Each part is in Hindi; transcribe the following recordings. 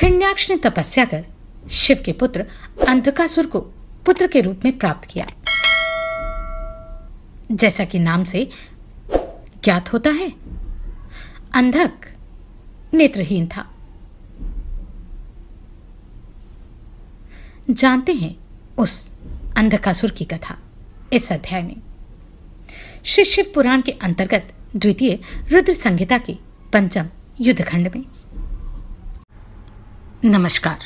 हिरण्याक्ष ने तपस्या कर शिव के पुत्र अंधकासुर को पुत्र के रूप में प्राप्त किया। जैसा कि नाम से ज्ञात होता है, अंधक नेत्रहीन था। जानते हैं उस अंधकासुर की कथा इस अध्याय में। श्री शिवपुराण के अंतर्गत द्वितीय रुद्र संहिता के पंचम युद्धखंड में। नमस्कार।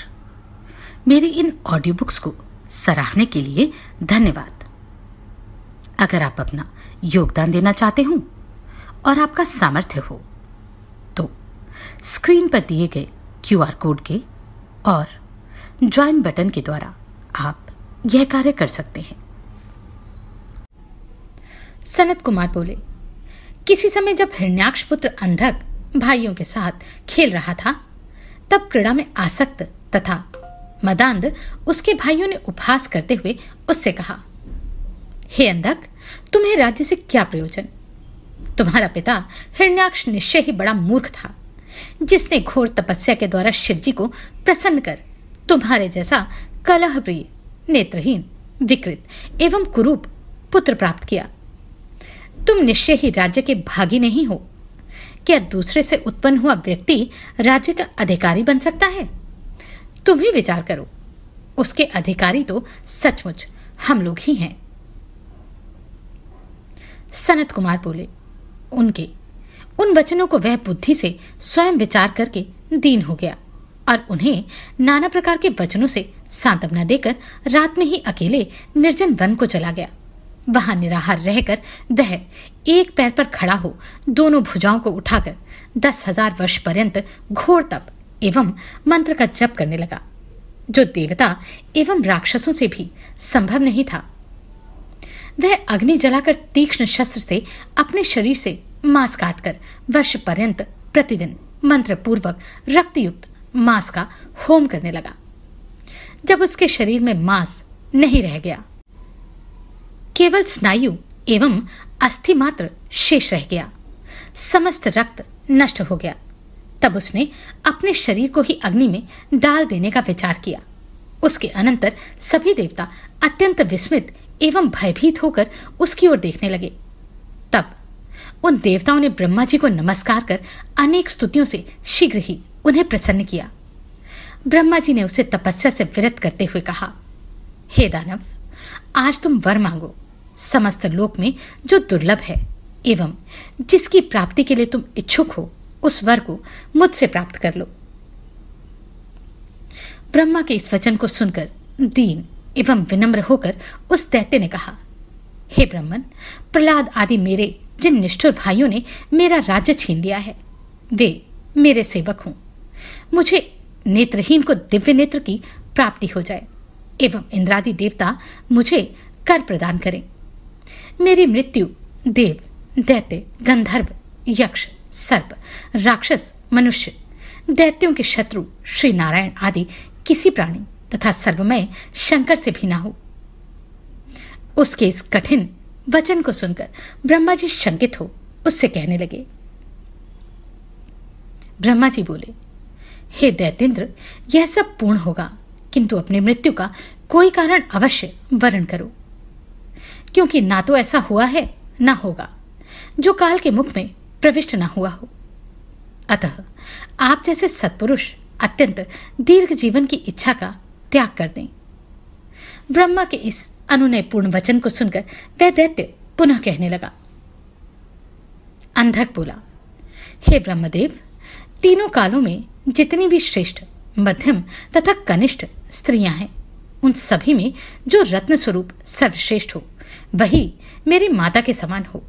मेरी इन ऑडियो बुक्स को सराहने के लिए धन्यवाद। अगर आप अपना योगदान देना चाहते हो और आपका सामर्थ्य हो तो स्क्रीन पर दिए गए QR कोड के और ज्वाइन बटन के द्वारा आप यह कार्य कर सकते हैं। सनत कुमार बोले, किसी समय जब हिरण्याक्ष पुत्र अंधक भाइयों के साथ खेल रहा था, तब क्रीड़ा में आसक्त तथा मदांध उसके भाइयों ने उपहास करते हुए उससे कहा, हे अंधक, तुम्हें राज्य से क्या प्रयोजन? तुम्हारा पिता हिरण्याक्ष निश्चय ही बड़ा मूर्ख था, जिसने घोर तपस्या के द्वारा शिवजी को प्रसन्न कर तुम्हारे जैसा कलह प्रिय, नेत्रहीन, विकृत एवं कुरूप पुत्र प्राप्त किया। तुम निश्चय ही राज्य के भागी नहीं हो। क्या दूसरे से उत्पन्न हुआ व्यक्ति राज्य का अधिकारी बन सकता है? तुम ही विचार करो, उसके अधिकारी तो सचमुच हम लोग ही हैं। सनत कुमार बोले, उनके उन वचनों को वह बुद्धि से स्वयं विचार करके दीन हो गया और उन्हें नाना प्रकार के वचनों से सांत्वना देकर रात में ही अकेले निर्जन वन को चला गया। वहां निराहार रहकर वह एक पैर पर खड़ा हो दोनों भुजाओं को उठाकर 10,000 वर्ष पर्यंत घोर तप एवं मंत्र का जप करने लगा, जो देवता एवं राक्षसों से भी संभव नहीं था। वह अग्नि जलाकर तीक्ष्ण शस्त्र से अपने शरीर से मांस काटकर वर्ष पर्यंत प्रतिदिन मंत्र पूर्वक रक्तयुक्त मांस का होम करने लगा। जब उसके शरीर में मांस नहीं रह गया, केवल स्नायु एवं अस्थि मात्र शेष रह गया, समस्त रक्त नष्ट हो गया, तब उसने अपने शरीर को ही अग्नि में डाल देने का विचार किया। उसके अनंतर सभी देवता अत्यंत विस्मित एवं भयभीत होकर उसकी ओर देखने लगे। तब उन देवताओं ने ब्रह्मा जी को नमस्कार कर अनेक स्तुतियों से शीघ्र ही उन्हें प्रसन्न किया। ब्रह्मा जी ने उसे तपस्या से विरत करते हुए कहा, हे दानव, आज तुम वर मांगो। समस्त लोक में जो दुर्लभ है एवं जिसकी प्राप्ति के लिए तुम इच्छुक हो, उस वर को मुझसे प्राप्त कर लो। ब्रह्मा के इस वचन को सुनकर दीन एवं विनम्र होकर उस दैत्य ने कहा, हे ब्राह्मण, प्रहलाद आदि मेरे जिन निष्ठुर भाइयों ने मेरा राज्य छीन दिया है, वे मेरे सेवक हों। मुझे नेत्रहीन को दिव्य नेत्र की प्राप्ति हो जाए एवं इंद्रादि देवता मुझे कर प्रदान करें। मेरी मृत्यु देव, दैत्य, गंधर्व, यक्ष, सर्प, राक्षस, मनुष्य, दैत्यों के शत्रु श्री नारायण आदि किसी प्राणी तथा सर्वमय शंकर से भी ना हो। उसके इस कठिन वचन को सुनकर ब्रह्मा जी शंकित हो उससे कहने लगे। ब्रह्मा जी बोले, हे दैत्येंद्र, यह सब पूर्ण होगा, किंतु अपनी मृत्यु का कोई कारण अवश्य वर्ण करो, क्योंकि ना तो ऐसा हुआ है ना होगा, जो काल के मुख में प्रविष्ट ना हुआ हो। अतः आप जैसे सत्पुरुष अत्यंत दीर्घ जीवन की इच्छा का त्याग कर दें। ब्रह्मा के इस अनुनयपूर्ण वचन को सुनकर वह दैत्य पुनः कहने लगा। अंधक बोला, हे ब्रह्मदेव, तीनों कालों में जितनी भी श्रेष्ठ, मध्यम तथा कनिष्ठ स्त्रियां हैं, उन सभी में जो रत्न स्वरूप सर्वश्रेष्ठ हो, वही मेरी माता के समान हो।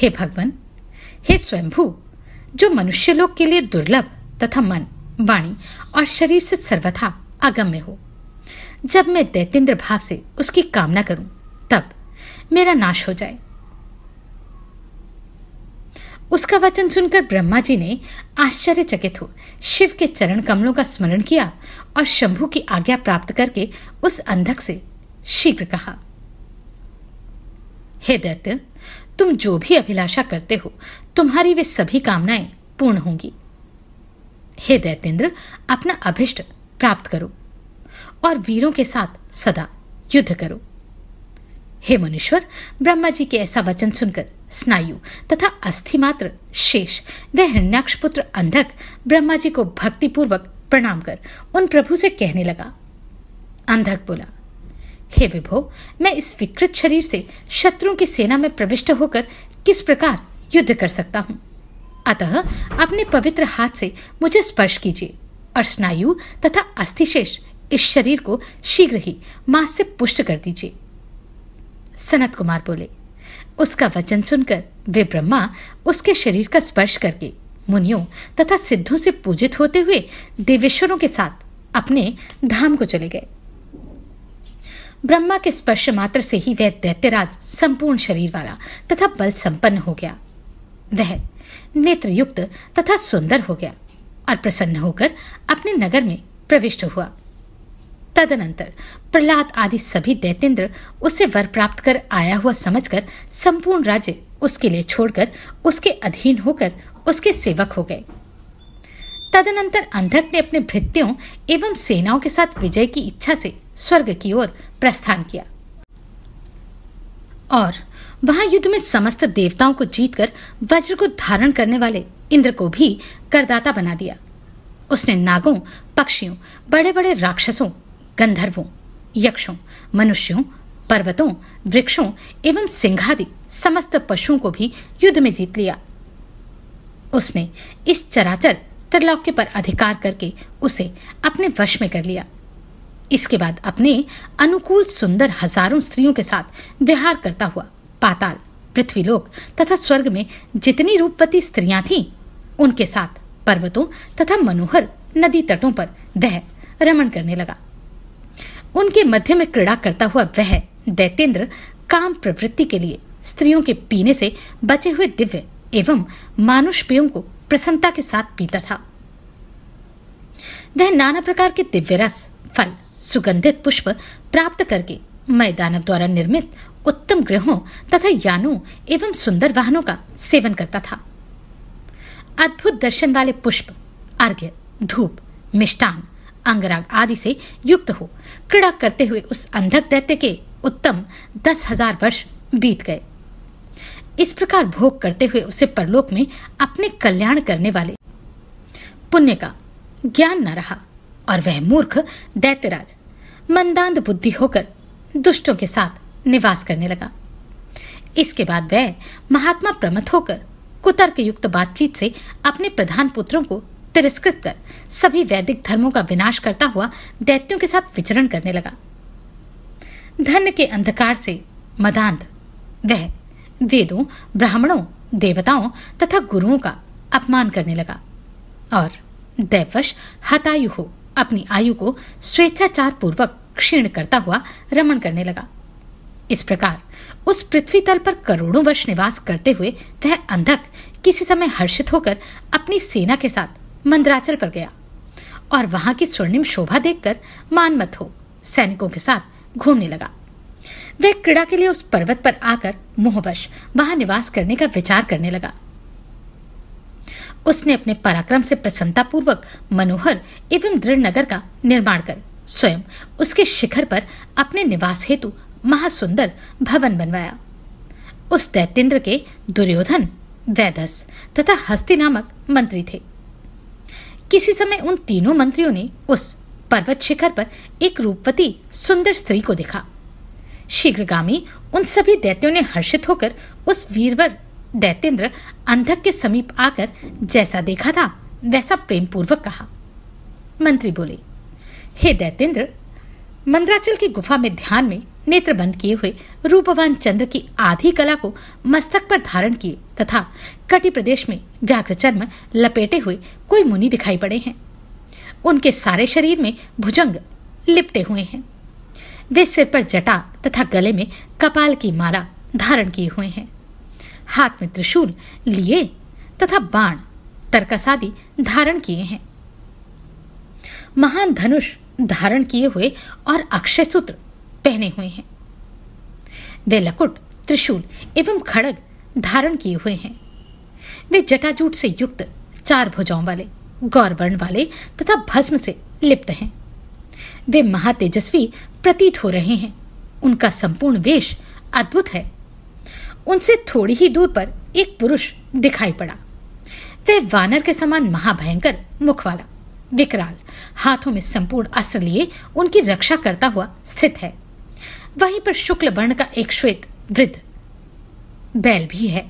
हे भगवान, हे स्वयंभू, जो मनुष्य लोक के लिए दुर्लभ तथा मन, वाणी और शरीर से सर्वथा अगम्य हो, जब मैं दैत्येंद्र भाव से उसकी कामना करूं, तब मेरा नाश हो जाए। उसका वचन सुनकर ब्रह्मा जी ने आश्चर्यचकित हो शिव के चरण कमलों का स्मरण किया और शंभु की आज्ञा प्राप्त करके उस अंधक से शीघ्र कहा, हे दैत्य, तुम जो भी अभिलाषा करते हो, तुम्हारी वे सभी कामनाएं पूर्ण होंगी। हे दैत्येंद्र, अपना अभिष्ट प्राप्त करो और वीरों के साथ सदा युद्ध करो। हे मुनीश्वर, ब्रह्मा जी के ऐसा वचन सुनकर स्नायु तथा अस्थि मात्र शेष वह हिरण्याक्ष पुत्र अंधक ब्रह्मा जी को भक्तिपूर्वक प्रणाम कर उन प्रभु से कहने लगा। अंधक बोला, हे विभो, मैं इस विकृत शरीर से शत्रुओं की सेना में प्रविष्ट होकर किस प्रकार युद्ध कर सकता हूं? अतः अपने पवित्र हाथ से मुझे स्पर्श कीजिए और स्नायु तथा अस्थिशेष इस शरीर को शीघ्र ही मांस से पुष्ट कर दीजिए। सनत कुमार बोले, उसका वचन सुनकर वे ब्रह्मा उसके शरीर का स्पर्श करके मुनियों तथा सिद्धों से पूजित होते हुए देवेश्वरों के साथ अपने धाम को चले गए। ब्रह्मा के स्पर्श मात्र से ही वह दैत्यराज संपूर्ण शरीर वाला तथा बल संपन्न हो गया। वह नेत्रयुक्त तथा सुंदर हो गया और प्रसन्न होकर अपने नगर में प्रविष्ट हुआ। तदनंतर प्रहलाद आदि सभी दैत्येंद्र उससे वर प्राप्त कर आया हुआ समझकर संपूर्ण राज्य उसके लिए छोड़कर उसके अधीन होकर उसके सेवक हो गए। तदनंतर अंधक ने अपने भृत्यों एवं सेनाओं के साथ विजय की इच्छा से स्वर्ग की ओर प्रस्थान किया और वहां युद्ध में समस्त देवताओं को जीतकर वज्र को धारण करने वाले इंद्र को भी करदाता बना दिया। उसने नागों, पक्षियों, बड़े बड़े राक्षसों, गंधर्वों, यक्षों, मनुष्यों, पर्वतों, वृक्षों एवं सिंहादि समस्त पशुओं को भी युद्ध में जीत लिया। उसने इस चराचर त्रैलोक्य पर अधिकार करके उसे अपने वश में कर लिया। इसके बाद अपने अनुकूल सुंदर हजारों स्त्रियों के साथ विहार करता हुआ पाताल, पृथ्वीलोक तथा स्वर्ग में जितनी रूपवती स्त्रियां थीं उनके साथ पर्वतों तथा मनोहर नदी तटों पर वह रमण करने लगा। उनके मध्य में क्रीड़ा करता हुआ वह दैत्येंद्र काम प्रवृत्ति के लिए स्त्रियों के पीने से बचे हुए दिव्य एवं मानुष पेयों को प्रसन्नता के साथ पीता था। वह नाना प्रकार के दिव्य रस, फल, सुगंधित पुष्प प्राप्त करके मैदानव द्वारा निर्मित उत्तम गृहों तथा यानों एवं सुंदर वाहनों का सेवन करता था। अद्भुत दर्शन वाले पुष्प, अर्घ्य, धूप, मिष्टान, अंगराग आदि से युक्त हो क्रीड़ा करते हुए उस अंधक दैत्य के उत्तम 10,000 वर्ष बीत गए। इस प्रकार भोग करते हुए उसे परलोक में अपने कल्याण करने वाले पुण्य का ज्ञान न रहा और वह मूर्ख दैत्यराज मंदांध बुद्धि होकर दुष्टों के साथ निवास करने लगा। इसके बाद वह महात्मा प्रमथ होकर कुतर्क युक्त बातचीत से अपने प्रधान पुत्रों को तिरस्कृत कर सभी वैदिक धर्मों का विनाश करता हुआ दैत्यों के साथ विचरण करने लगा। धन के अंधकार से मदांध वह वेदों, ब्राह्मणों, देवताओं तथा गुरुओं का अपमान करने लगा और दैववश हतायु हो अपनी आयु को स्वेच्छाचार पूर्वक क्षीण करता हुआ रमण करने लगा। इस प्रकार उस पृथ्वी तल पर करोड़ों वर्ष निवास करते हुए वह अंधक किसी समय हर्षित होकर अपनी सेना के साथ मंद्राचल पर गया और वहां की स्वर्णिम शोभा देखकर मानमत हो सैनिकों के साथ घूमने लगा। वह क्रीड़ा के लिए उस पर्वत पर आकर मोहवश वहां निवास करने का विचार करने लगा। उसने अपने पराक्रम से प्रसन्नतापूर्वक मनोहर एवं दृढ़ नगर का निर्माण कर स्वयं उसके शिखर पर अपने निवास हेतु महासुंदर भवन बनवाया। उस दैत्येंद्र के दुर्योधन, वैधस तथा हस्ती नामक मंत्री थे। किसी समय उन तीनों मंत्रियों ने उस पर्वत शिखर पर एक रूपवती सुंदर स्त्री को देखा। शीघ्रगामी उन सभी दैत्यों ने हर्षित होकर उस वीरवर दैत्येंद्र अंधक के समीप आकर जैसा देखा था वैसा प्रेमपूर्वक कहा। मंत्री बोले, हे दैत्येंद्र, मंद्राचल की गुफा में ध्यान में नेत्र बंद किए हुए रूपवान चंद्र की आधी कला को मस्तक पर धारण किए तथा कटि प्रदेश में व्याघ्र चर्म लपेटे हुए कोई मुनि दिखाई पड़े हैं। उनके सारे शरीर में भुजंग लिपटे हुए हैं। वे सिर पर जटा तथा गले में कपाल की माला धारण किए हुए हैं। हाथ में त्रिशूल लिए तथा बाण, तरकसादी धारण किए हैं। महान धनुष धारण किए हुए और अक्षय सूत्र पहने हुए हैं। वे लकुट, त्रिशूल एवं खड़ग धारण किए हुए हैं। वे जटाजूट से युक्त चार भुजाओं वाले गौरवर्ण वाले तथा भस्म से लिप्त हैं। वे महातेजस्वी प्रतीत हो रहे हैं। उनका संपूर्ण वेश अद्भुत है। उनसे थोड़ी ही दूर पर एक पुरुष दिखाई पड़ा। वह वानर के समान महाभयंकर मुख वाला, विकराल, हाथों में संपूर्ण अस्त्र लिए उनकी रक्षा करता हुआ स्थित है। वहीं पर शुक्ल वर्ण का एक श्वेत वृद्ध बैल भी है।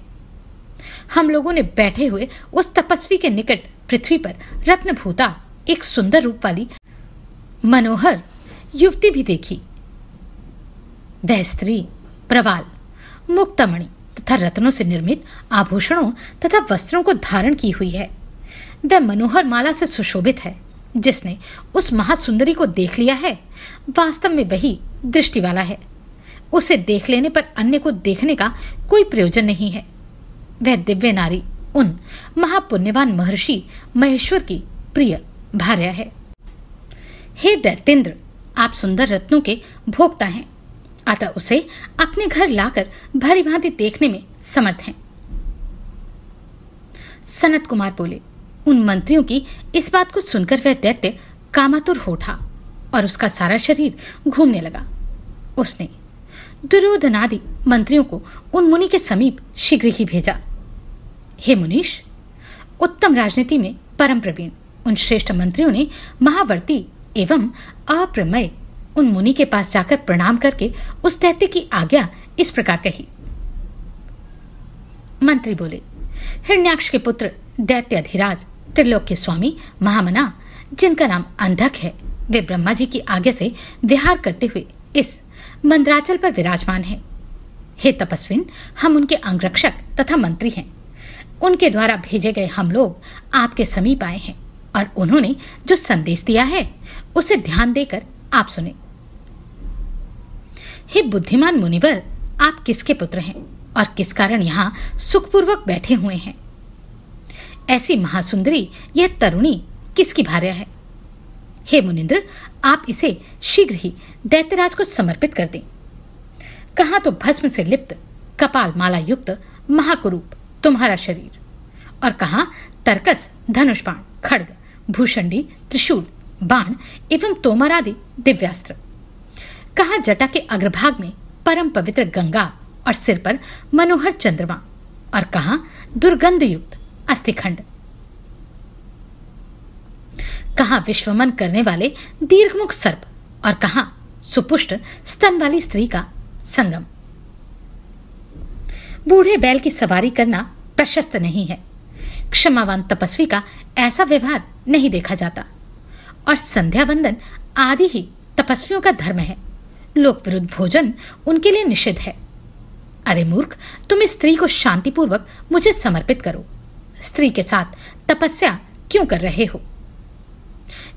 हम लोगों ने बैठे हुए उस तपस्वी के निकट पृथ्वी पर रत्नभूता एक सुंदर रूप वाली मनोहर युवती भी देखी। वह स्त्री प्रवाल, मुक्तामणि तथा रत्नों से निर्मित आभूषणों तथा वस्त्रों को धारण की हुई है। वह मनोहर माला से सुशोभित है। जिसने उस महासुंदरी को देख लिया है, वास्तव में वही दृष्टि वाला है। उसे देख लेने पर अन्य को देखने का कोई प्रयोजन नहीं है। वह दिव्य नारी उन महापुण्यवान महर्षि महेश्वर की प्रिय भार्या है। हे दैत्येंद्र, आप सुंदर रत्नों के भोक्ता हैं, अतः उसे अपने घर लाकर भली भांति देखने में समर्थ हैं। सनत कुमार बोले। उन मंत्रियों की इस बात को सुनकर वह दैत्य कामातुर हो उठा और उसका सारा शरीर घूमने लगा। उसने दुर्योधनादि मंत्रियों को उन मुनि के समीप शीघ्र ही भेजा। हे मुनीश, उत्तम राजनीति में परम प्रवीण उन श्रेष्ठ मंत्रियों ने महावर्ती एवं अप्रमेय उन मुनि के पास जाकर प्रणाम करके उस दैत्य की आज्ञा इस प्रकार कही। मंत्री बोले। हिरण्याक्ष के पुत्र दैत्य अधिराज त्रिलोक के स्वामी महामना, जिनका नाम अंधक है, वे ब्रह्मा जी की आज्ञा से विहार करते हुए इस मंद्राचल पर विराजमान हैं। हे तपस्विन, हम उनके अंगरक्षक तथा मंत्री हैं। उनके द्वारा भेजे गए हम लोग आपके समीप आए हैं और उन्होंने जो संदेश दिया है उसे ध्यान देकर आप सुने। हे बुद्धिमान मुनिवर, आप किसके पुत्र हैं और किस कारण यहाँ सुखपूर्वक बैठे हुए हैं? ऐसी महासुंदरी यह तरुणी किसकी भार्या है? हे मुनिंद्र, आप इसे शीघ्र ही दैत्यराज को समर्पित कर दें। कहा तो भस्म से लिप्त कपाल माला युक्त महाकुरूप तुम्हारा शरीर, और कहा तरकस धनुष बाण, खड्ग, भूषंडी, त्रिशूल, बाण एवं तोमर आदि दिव्यास्त्र। कहा जटा के अग्रभाग में परम पवित्र गंगा और सिर पर मनोहर चंद्रमा, और कहा दुर्गंध युक्त अस्थिखंड। कहा विश्वमन करने वाले दीर्घमुख सर्प, और कहा सुपुष्ट स्तन वाली स्त्री का संगम। बूढ़े बैल की सवारी करना प्रशस्त नहीं है। क्षमावान तपस्वी का ऐसा व्यवहार नहीं देखा जाता, और संध्या वंदन आदि ही तपस्वियों का धर्म है। लोक विरुद्ध भोजन उनके लिए निषिद्ध है। अरे मूर्ख, तुम इस स्त्री को शांतिपूर्वक मुझे समर्पित करो। स्त्री के साथ तपस्या क्यों कर रहे हो?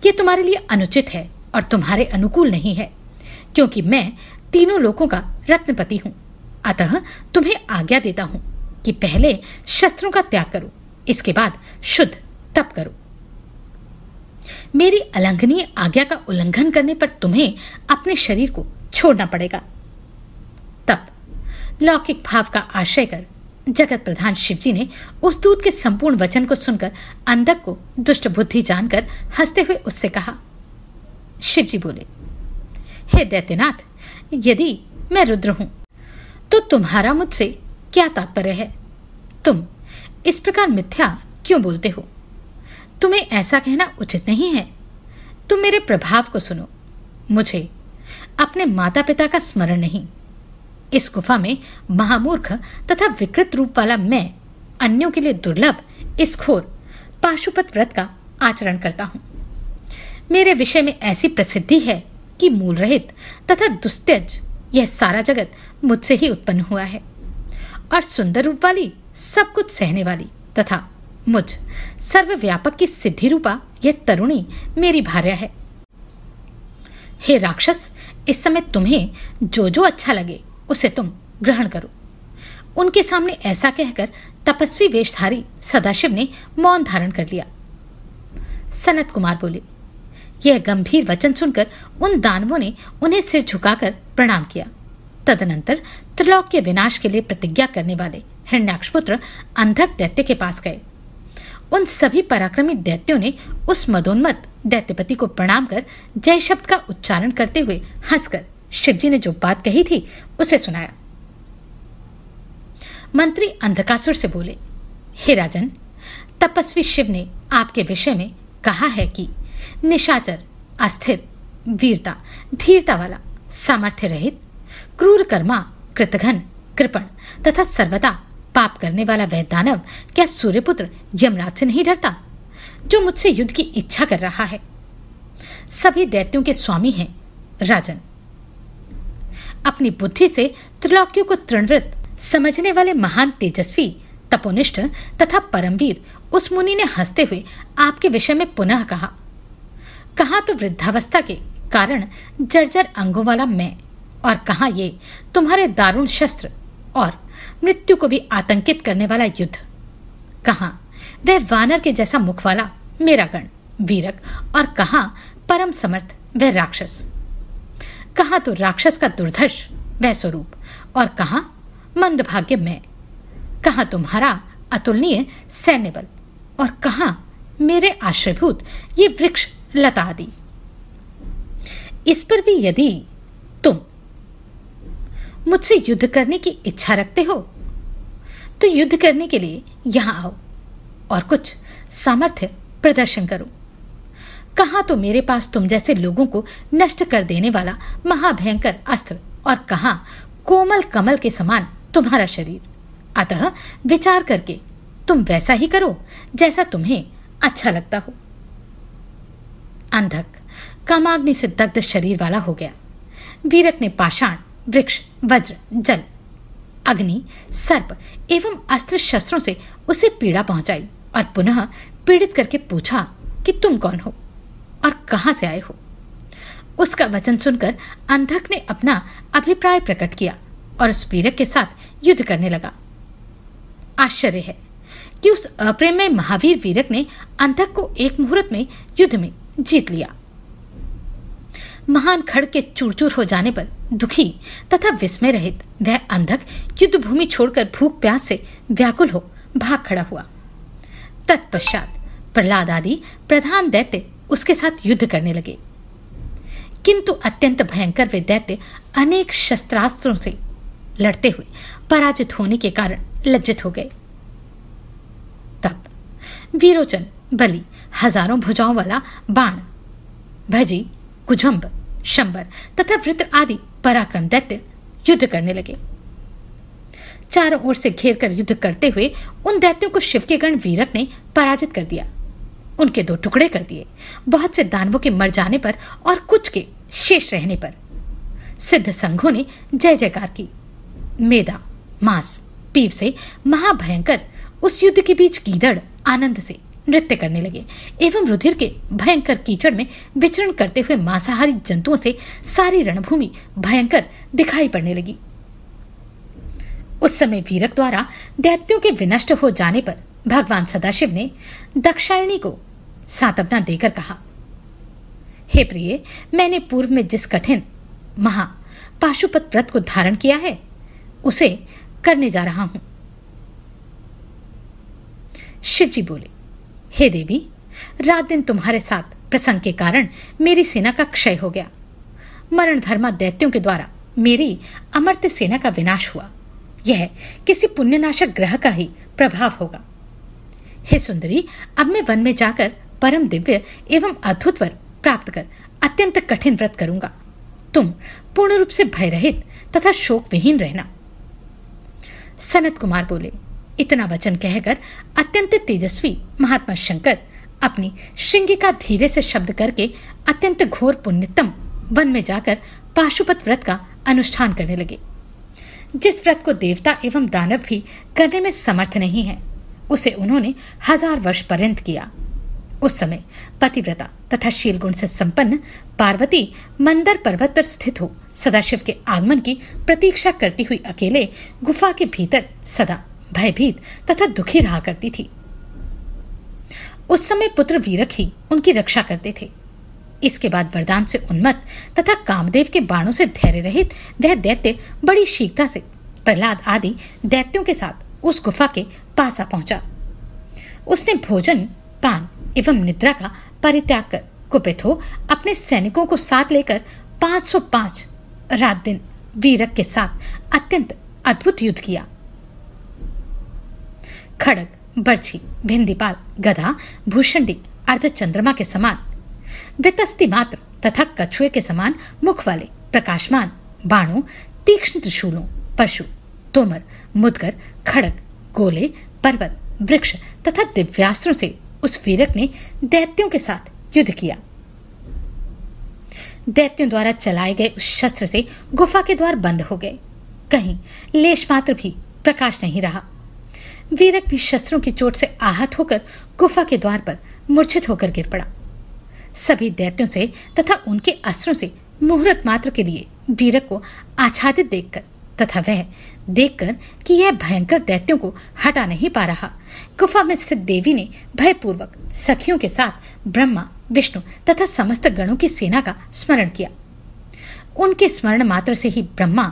यह तुम्हारे लिए अनुचित है और तुम्हारे अनुकूल नहीं है, क्योंकि मैं तीनों लोकों का रत्नपति हूं। अतः तुम्हें आज्ञा देता हूं कि पहले शस्त्रों का त्याग करो, इसके बाद शुद्ध तप करो। मेरी अलंघनीय आज्ञा का उल्लंघन करने पर तुम्हें अपने शरीर को छोड़ना पड़ेगा। तप लौकिक भाव का आश्रय कर जगत प्रधान शिवजी ने उस दूत के संपूर्ण वचन को सुनकर अंधक को दुष्ट बुद्धि जानकर हंसते हुए उससे कहा। शिवजी बोले। हे दैत्यनाथ, यदि मैं रुद्र हूं तो तुम्हारा मुझसे क्या तात्पर्य है? तुम इस प्रकार मिथ्या क्यों बोलते हो? तुम्हें ऐसा कहना उचित नहीं है। तुम मेरे प्रभाव को सुनो। मुझे अपने माता पिता का स्मरण नहीं। इस गुफा में महामूर्ख तथा विकृत रूप वाला मैं अन्यों के लिए दुर्लभ इस घोर पाशुपत व्रत का आचरण करता हूं। मेरे विषय में ऐसी प्रसिद्धि है कि मूल रहित तथा दुस्त्यज यह सारा जगत मुझसे ही उत्पन्न हुआ है, और सुंदर रूप वाली, सब कुछ सहने वाली तथा मुझ सर्वव्यापक की सिद्धि रूपा यह तरुणी मेरी भार्या है। हे राक्षस, इस समय तुम्हें जो जो अच्छा लगे उसे तुम ग्रहण करो। उनके सामने ऐसा कहकर तपस्वी वेशधारी सदाशिव ने मौन धारण कर लिया। सनत कुमार बोले। यह गंभीर वचन सुनकर उन दानवों ने उन्हें सिर झुकाकर प्रणाम किया। तदनंतर त्रिलोक के विनाश के लिए प्रतिज्ञा करने वाले हिरण्याक्षपुत्र अंधक दैत्य के पास गए। उन सभी पराक्रमी दैत्यों ने उस मदोन्मत दैत्यपति को प्रणाम कर जय शब्द का उच्चारण करते हुए हंसकर शिवजी ने जो बात कही थी उसे सुनाया। मंत्री अंधकासुर से बोले, हे राजन, तपस्वी शिव ने आपके विषय में कहा है कि निशाचर, अस्थिर, वीरता, धीरता वाला, सामर्थ्य रहित, क्रूर कर्मा, कृतघ्न, कृपण तथा सर्वदा पाप करने वाला वह दानव क्या सूर्यपुत्र यमराज से नहीं डरता, जो मुझसे युद्ध की इच्छा कर रहा है? सभी दैत्यों के स्वामी हैं राजन। अपनी बुद्धि से त्रिलोकियों को तृणवृत समझने वाले महान तेजस्वी, तपोनिष्ठ तथा परमवीर उस मुनि ने हंसते हुए आपके विषय में पुनः कहा तो वृद्धावस्था के कारण जर्जर अंगों वाला मैं, और कहा ये तुम्हारे दारुण शस्त्र और मृत्यु को भी आतंकित करने वाला युद्ध। कहा वह वानर के जैसा मुख वाला मेरा गण वीरक, और कहा परम समर्थ वह राक्षस। कहा तो राक्षस का दुर्धर्ष वह स्वरूप, और कहा मंदभाग्य मैं। कहा तुम्हारा अतुलनीय सैन्य बल, और कहा मेरे आश्रयभूत ये वृक्ष लता आदि। इस पर भी यदि तुम मुझसे युद्ध करने की इच्छा रखते हो तो युद्ध करने के लिए यहां आओ और कुछ सामर्थ्य प्रदर्शन करो। कहा तो मेरे पास तुम जैसे लोगों को नष्ट कर देने वाला महाभयंकर अस्त्र, और कहा कोमल कमल के समान तुम्हारा शरीर। अतः विचार करके तुम वैसा ही करो जैसा तुम्हें अच्छा लगता हो। अंधक कामाग्नि से दग्ध शरीर वाला हो गया। वीरक ने पाषाण, वृक्ष, वज्र, जल, अग्नि, सर्प एवं अस्त्र शस्त्रों से उसे पीड़ा पहुंचाई और पुनः पीड़ित करके पूछा कि तुम कौन हो और कहां से आए हो। उसका वचन सुनकर अंधक ने अपना अभिप्राय प्रकट किया और उस वीरक के साथ युद्ध करने लगा। आश्चर्य है कि उस अप्रेमय महावीर वीरक ने अंधक को एक मुहूर्त में युद्ध में जीत लिया। महान खड़ के चूरचूर हो जाने पर दुखी तथा विस्मय रहित वह अंधक युद्ध भूमि छोड़कर भूख प्यास से व्याकुल हो भाग खड़ा हुआ। तत्पश्चात प्रहलाद आदि प्रधान दैत्य उसके साथ युद्ध करने लगे, किंतु अत्यंत भयंकर वे दैत्य अनेक शस्त्रास्त्रों से लड़ते हुए पराजित होने के कारण लज्जित हो गए। तब वीरोचन बलि, हजारों भुजाओं वाला बाण, भजी, कुजम्ब, शंबर तथा वृत्र आदि पराक्रम दैत्य युद्ध करने लगे। चारों ओर से घेर कर युद्ध करते हुए उन दैत्यों को शिव के गण वीरक ने पराजित कर दिया, उनके दो टुकड़े कर दिए। बहुत से दानवों के मर जाने पर और कुछ के शेष रहने पर सिद्ध संघों ने जय जयकार की। मेदा, मांस, पीव से महाभयंकर उस युद्ध के बीच गीदड़ आनंद से नृत्य करने लगे एवं रुधिर के भयंकर कीचड़ में विचरण करते हुए मांसाहारी जंतुओं से सारी रणभूमि भयंकर दिखाई पड़ने लगी। उस समय वीरक द्वारा दैत्यों के विनष्ट हो जाने पर भगवान सदाशिव ने दक्षायणी को सांत्वना देकर कहा, हे प्रिय, मैंने पूर्व में जिस कठिन महा पाशुपत व्रत को धारण किया है उसे करने जा रहा हूं। शिवजी बोले, हे देवी, रात दिन तुम्हारे साथ प्रसंग के कारण मेरी सेना का क्षय हो गया। मरण धर्मा दैत्यों के द्वारा मेरी अमर्त्य सेना का विनाश हुआ। यह किसी पुण्यनाशक ग्रह का ही प्रभाव होगा। हे सुंदरी, अब मैं वन में जाकर परम दिव्य एवं अद्भुत वर प्राप्त कर अत्यंत कठिन व्रत करूंगा। तुम पूर्ण रूप से भयरहित तथा शोक विहीन रहना। सनत कुमार बोले, इतना वचन कहकर अत्यंत तेजस्वी महात्मा शंकर अपनी श्रृंगिका धीरे से शब्द करके अत्यंत घोर पुण्यतम वन में जाकर पाशुपत व्रत का अनुष्ठान करने लगे, जिस व्रत को देवता एवं दानव भी करने में समर्थ नहीं है। उसे उन्होंने 1000 वर्ष पर्यंत किया। उस समय पतिव्रता तथा शीलगुण से संपन्न पार्वती मंदर पर्वत पर स्थित हो सदाशिव के आगमन की प्रतीक्षा करती हुई अकेले गुफा के भीतर सदा भयभीत तथा दुखी रहा करती थी। उस समय पुत्र वीरक ही उनकी रक्षा करते थे। इसके बाद वरदान से उन्मत्त तथा कामदेव के बाणों से धैर्य रहित वह दैत्य बड़ी शीघ्रता से प्रहलाद आदि दैत्यों के साथ उस गुफा के पासा पहुंचा। उसने भोजन, पान एवं निद्रा का परित्याग कर कुपित हो अपने सैनिकों को साथ लेकर 505 रात दिन वीरक के साथ अत्यंत अद्भुत युद्ध किया। खड़ग, बर्छी, भिंदीपाल, गधा, भूषणी, अर्धचंद्रमा के समान वितस्ति मात्र तथा कछुए के समान मुख वाले प्रकाशमान बाणों, तीक्ष्ण त्रिशूलों, पशु, तोमर, मुदगर, खड़ग, गोले, पर्वत, वृक्ष तथा दिव्यास्त्रों से उस वीरक ने दैत्यों के साथ युद्ध किया। दैत्यों द्वारा चलाए गए उस शस्त्र से गुफा के द्वार बंद हो गए, कहीं लेश मात्र भी प्रकाश नहीं रहा। वीरक भी शस्त्रों की चोट से आहत होकर गुफा के द्वार पर मूर्छित होकर गिर पड़ा। सभी दैत्यों से तथा उनके अस्त्रों से मुहूर्त मात्र के लिए वीरक को आच्छादित देखकर तथा वह देखकर कि यह भयंकर दैत्यों को हटा नहीं पा रहा, गुफा में स्थित देवी ने भयपूर्वक सखियों के साथ ब्रह्मा, विष्णु तथा समस्त गणों की सेना का स्मरण किया। उनके स्मरण मात्र से ही ब्रह्मा,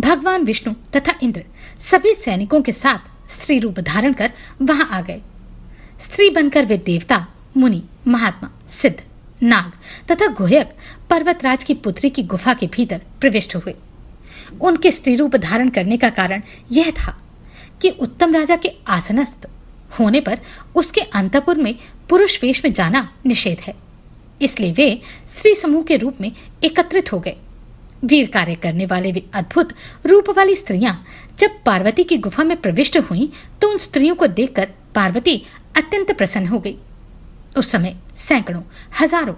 भगवान विष्णु तथा इंद्र सभी सैनिकों के साथ स्त्री रूप धारण कर वहां आ गए। स्त्री बनकर वे देवता, मुनि, महात्मा, सिद्ध, नाग तथा गुहयक पर्वतराज की पुत्री की गुफा के भीतर प्रविष्ट हुए। उनके स्त्री रूप धारण करने का कारण यह था कि उत्तम राजा के आसनस्थ होने पर उसके अंतपुर में पुरुष वेश में जाना निषेध है, इसलिए वे स्त्री समूह के रूप में एकत्रित हो गए। वीर कार्य करने वाले वे अद्भुत रूप वाली स्त्रियां जब पार्वती की गुफा में प्रविष्ट हुईं तो उन स्त्रियों को देखकर पार्वती अत्यंत प्रसन्न हो गई। उस समय सैकड़ों, हजारों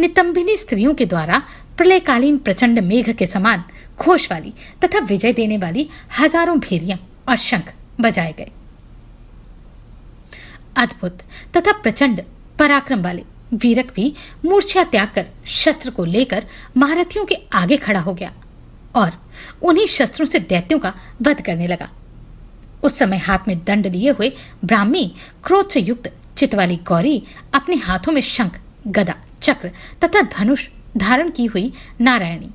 नितंबिनी स्त्रियों के द्वारा प्रलयकालीन प्रचंड मेघ के समान घोष वाली तथा विजय देने वाली हजारों भेरियां और शंख बजाए गए। अद्भुत तथा प्रचंड पराक्रम वाले वीरक भी मूर्छा त्याग कर शस्त्र को लेकर महारथियों के आगे खड़ा हो गया और उन्हीं शस्त्रों से दैत्यों का वध करने लगा। उस समय हाथ में दंड लिए हुए ब्राह्मी, क्रोध से युक्त चित्त वाली गौरी, अपने हाथों में शंख, गदा, चक्र तथा धनुष धारण की हुई नारायणी,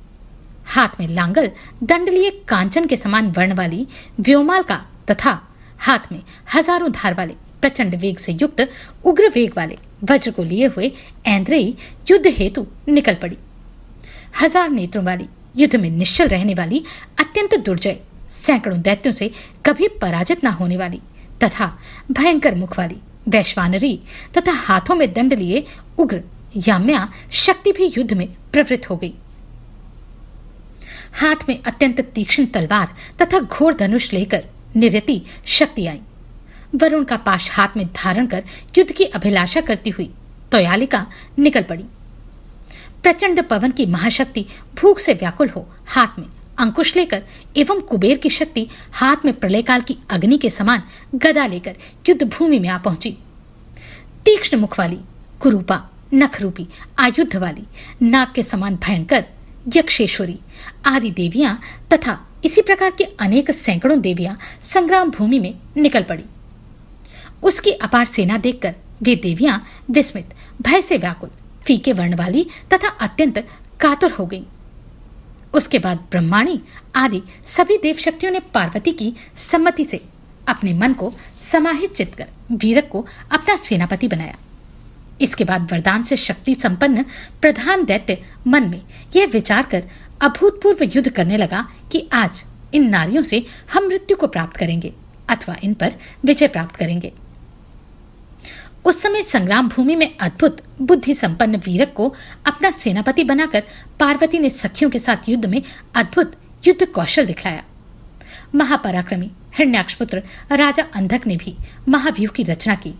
हाथ में लांगल, दंड लिए कांचन के समान वर्ण वाली व्योमालका तथा हाथ में हजारों धार वाले प्रचंड वेग से युक्त उग्र वेग वाले वज्र को लिए हुए ऐन्द्रेयी युद्ध हेतु निकल पड़ी। हजार नेत्रों वाली, युद्ध में निश्चल रहने वाली, अत्यंत दुर्जय, सैकड़ों दैत्यों से कभी पराजित न होने वाली तथा भयंकर मुख वाली वैश्वानरी तथा हाथों में दंड लिए उग्र यम्या शक्ति भी युद्ध में प्रवृत्त हो गई। हाथ में अत्यंत तीक्ष्ण तलवार तथा घोर धनुष लेकर निरति शक्ति आई। वरुण का पाश हाथ में धारण कर युद्ध की अभिलाषा करती हुई तयालिका निकल पड़ी। प्रचंड पवन की महाशक्ति भूख से व्याकुल हो हाथ में अंकुश लेकर एवं कुबेर की शक्ति हाथ में प्रलयकाल की अग्नि के समान गदा लेकर युद्ध भूमि में आ पहुंची। तीक्ष्ण मुख वाली, कुरूपा, नखरूपी, आयुध वाली, नाग के समान भयंकर यक्षेश्वरी आदि देवियां तथा इसी प्रकार के अनेक सैकड़ों देवियां संग्राम भूमि में निकल पड़ी। उसकी अपार सेना देखकर वे देवियां विस्मित, भय से व्याकुल, फीके वर्ण वाली तथा अत्यंत कातुर हो गईं। उसके बाद ब्रह्माणी आदि सभी देवशक्तियों ने पार्वती की सम्मति से अपने मन को समाहित चित कर वीरक को अपना सेनापति बनाया। इसके बाद वरदान से शक्ति संपन्न प्रधान दैत्य मन में यह विचार कर अभूतपूर्व युद्ध करने लगा कि आज इन नारियों से हम मृत्यु को प्राप्त करेंगे अथवा इन पर विजय प्राप्त करेंगे। उस समय संग्राम भूमि में अद्भुत बुद्धि संपन्न वीरक को अपना सेनापति बनाकर पार्वती ने सखियों के साथ युद्ध में अद्भुत युद्ध कौशल दिखलाया। महापराक्रमी हिरण्याक्ष पुत्र राजा अंधक ने भी महाव्यूह की रचना की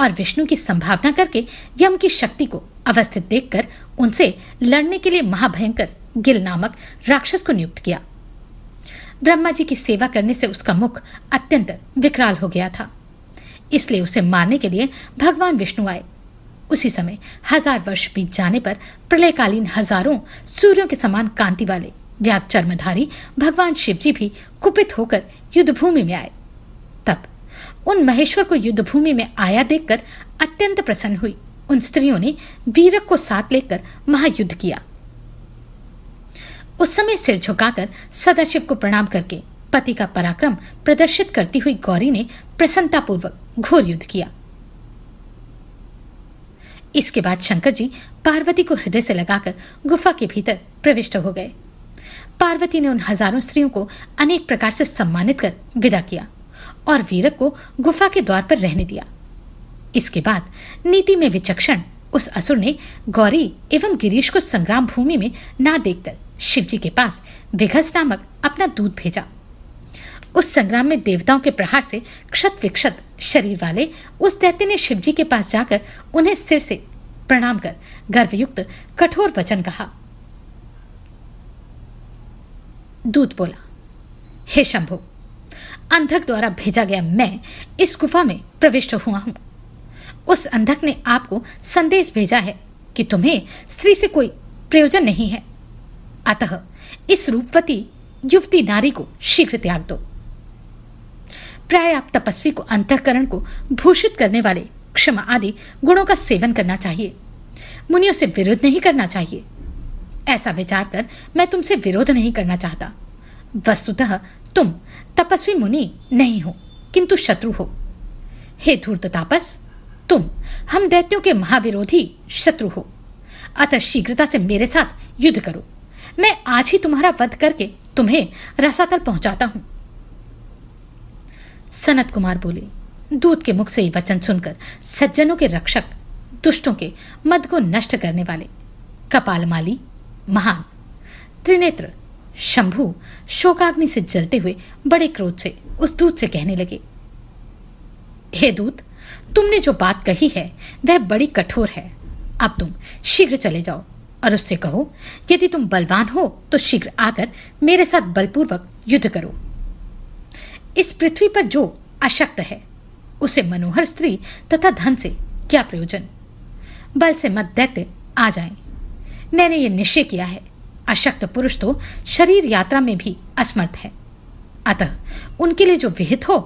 और विष्णु की संभावना करके यम की शक्ति को अवस्थित देखकर उनसे लड़ने के लिए महाभयंकर गिल नामक राक्षस को नियुक्त किया। ब्रह्मा जी की सेवा करने से उसका मुख अत्यंत विकराल हो गया था, इसलिए उसे मारने के लिए भगवान विष्णु आए। उसी समय 1000 वर्ष बीत जाने पर प्रलयकालीन हजारों सूर्यों के समान कांति वाले व्याघ्र चर्मधारी भगवान शिव जी भी कुपित होकर युद्धभूमि में आए। तब उन महेश्वर को युद्धभूमि में आया देखकर अत्यंत प्रसन्न हुई उन स्त्रियों ने वीरक को साथ लेकर महायुद्ध किया। उस समय सिर झुकाकर सदाशिव को प्रणाम करके पति का पराक्रम प्रदर्शित करती हुई गौरी ने प्रसन्नतापूर्वक घोर युद्ध किया। इसके बाद शंकर जी पार्वती को हृदय से लगाकर गुफा के भीतर प्रविष्ट हो गए। पार्वती ने उन हजारों स्त्रियों को अनेक प्रकार से सम्मानित कर विदा किया और वीरक को गुफा के द्वार पर रहने दिया। इसके बाद नीति में विचक्षण उस असुर ने गौरी एवं गिरीश को संग्राम भूमि में ना देखकर शिवजी के पास विघस नामक अपना दूध भेजा। उस संग्राम में देवताओं के प्रहार से क्षत विक्षत शरीर वाले उस दैत्य ने शिवजी के पास जाकर उन्हें सिर से प्रणाम कर गर्वयुक्त कठोर वचन कहा। दूत बोला, हे शंभु, अंधक द्वारा भेजा गया मैं इस गुफा में प्रविष्ट हुआ हूं। उस अंधक ने आपको संदेश भेजा है कि तुम्हें स्त्री से कोई प्रयोजन नहीं है, अतः इस रूपवती युवती नारी को शीघ्र त्याग दो। प्राय आप तपस्वी को अंतःकरण को भूषित करने वाले क्षमा आदि गुणों का सेवन करना चाहिए, मुनियों से विरोध नहीं करना चाहिए। ऐसा विचार कर मैं तुमसे विरोध नहीं करना चाहता। वस्तुतः तुम तपस्वी मुनि नहीं हो किंतु शत्रु हो। हे धूर्त तापस, तुम हम दैत्यों के महाविरोधी शत्रु हो, अतः शीघ्रता से मेरे साथ युद्ध करो। मैं आज ही तुम्हारा वध करके तुम्हें रसातल पहुंचाता हूं। सनत कुमार बोले, दूत के मुख से ये वचन सुनकर सज्जनों के रक्षक, दुष्टों के मद को नष्ट करने वाले, कपालमाली, महान, त्रिनेत्र शंभु शोकाग्नि से जलते हुए बड़े क्रोध से उस दूत से कहने लगे, हे दूत, तुमने जो बात कही है वह बड़ी कठोर है। अब तुम शीघ्र चले जाओ और उससे कहो, यदि तुम बलवान हो तो शीघ्र आकर मेरे साथ बलपूर्वक युद्ध करो। इस पृथ्वी पर जो अशक्त है उसे मनोहर स्त्री तथा धन से क्या प्रयोजन। बल से मत दैत्य आ जाएं। मैंने ये निश्चय किया है, अशक्त पुरुष तो शरीर यात्रा में भी असमर्थ है, अतः उनके लिए जो विहित हो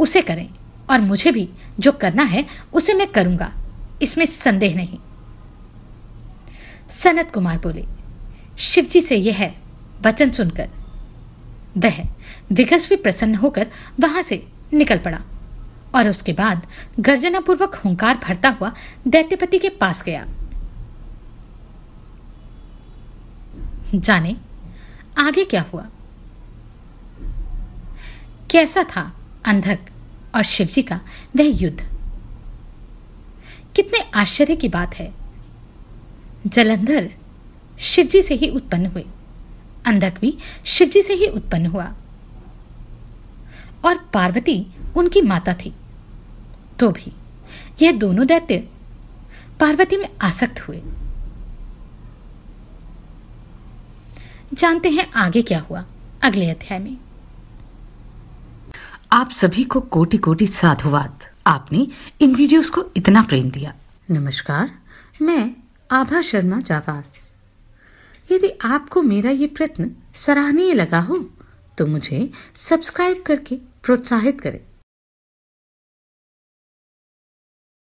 उसे करें और मुझे भी जो करना है उसे मैं करूंगा, इसमें संदेह नहीं। सनत कुमार बोले, शिवजी से यह वचन सुनकर वह विघस भी प्रसन्न होकर वहां से निकल पड़ा और उसके बाद गर्जनापूर्वक हुंकार भरता हुआ दैत्यपति के पास गया। जाने आगे क्या हुआ, कैसा था अंधक और शिवजी का वह युद्ध। कितने आश्चर्य की बात है, जलंधर शिवजी से ही उत्पन्न हुए, अंधक भी शिवजी से ही उत्पन्न हुआ और पार्वती उनकी माता थी, तो भी यह दोनों दैत्य पार्वती में आसक्त हुए। जानते हैं आगे क्या हुआ अगले अध्याय में। आप सभी को कोटि कोटि साधुवाद, आपने इन वीडियोस को इतना प्रेम दिया। नमस्कार, मैं आभा शर्मा जावास। यदि आपको मेरा ये प्रयत्न सराहनीय लगा हो तो मुझे सब्सक्राइब करके प्रोत्साहित करें।